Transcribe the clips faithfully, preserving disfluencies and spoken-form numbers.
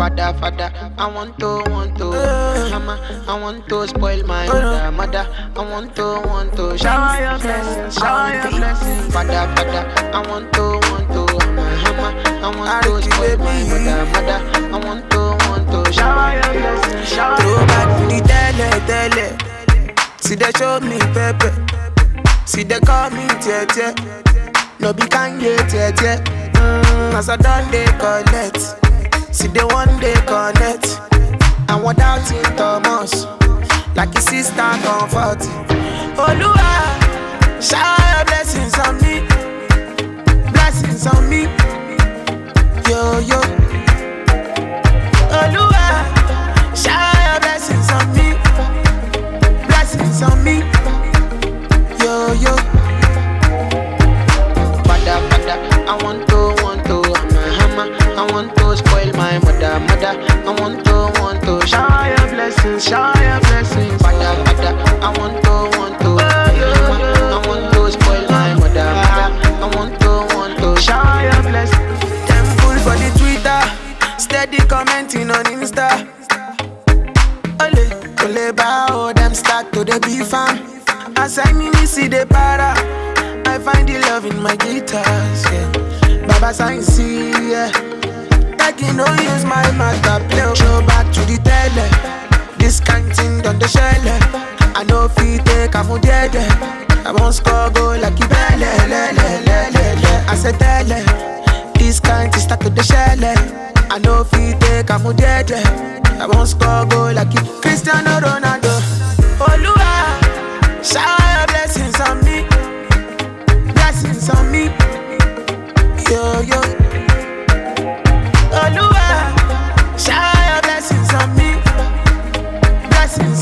father, father. I want to, want to, mama, I want to spoil my mother, mother. I want to, want to, shower your blessings, shower your blessings, father, father. I want to, want to, mama, I want to spoil my mother, mother. I want to, want to, shower your blessings, shower your blessings. Throw back the tele, tele. See they show me pepe. See they call me te te. No be Kanye te te. As I done they collect, see the one they connect. And without it Thomas, like his sister comfort. Oh Lua, shower blessings on me, blessings on me, yo yo. Oh Lua, shower blessings on me, blessings on me, yo yo. Father, father, I want to. I want to, want to shower your blessings, shower your blessings, father, father. I want to, want to, I want to spoil my mother, mother. I want to, want to shower your blessings. Thankful for the Twitter, steady commenting on Insta. Ole, ole bao, them start to the beef fam. As I mean, me see the para, I find the love in my guitars. Yeah. Baba sign see, yeah. I can no use my mother play. Show back to the tele. This canting on the shell. I know fit take a food dead. I won't score go like you belle. I said tele. This can't stuck to the shell. I know fit take a food dead. I won't score go like you Cristiano Ronaldo. Oh Lua, shower your blessings on me, blessings on me, yo yo.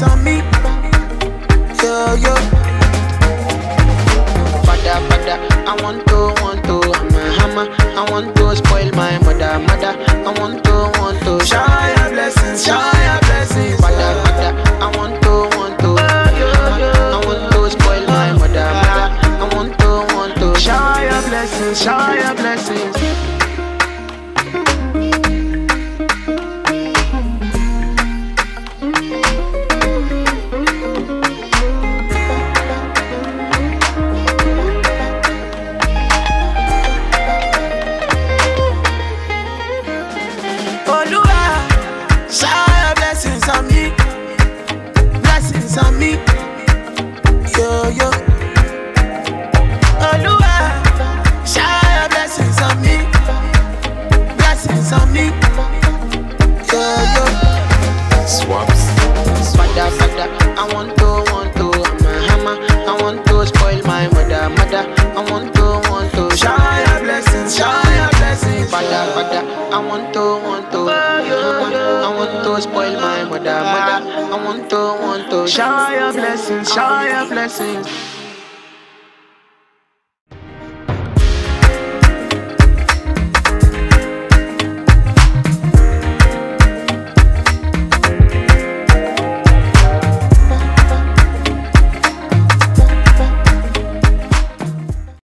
On me, yo yo. Father, father, I want to, want to, mama, I want to spoil my mother, mother. I want to, want to, shower your blessings, shower your blessings. Father, father, I want to, want to, I want to spoil my mother, mother. I want to, want to, shower your blessings, shower your blessings. Shower your blessings, shower your blessings.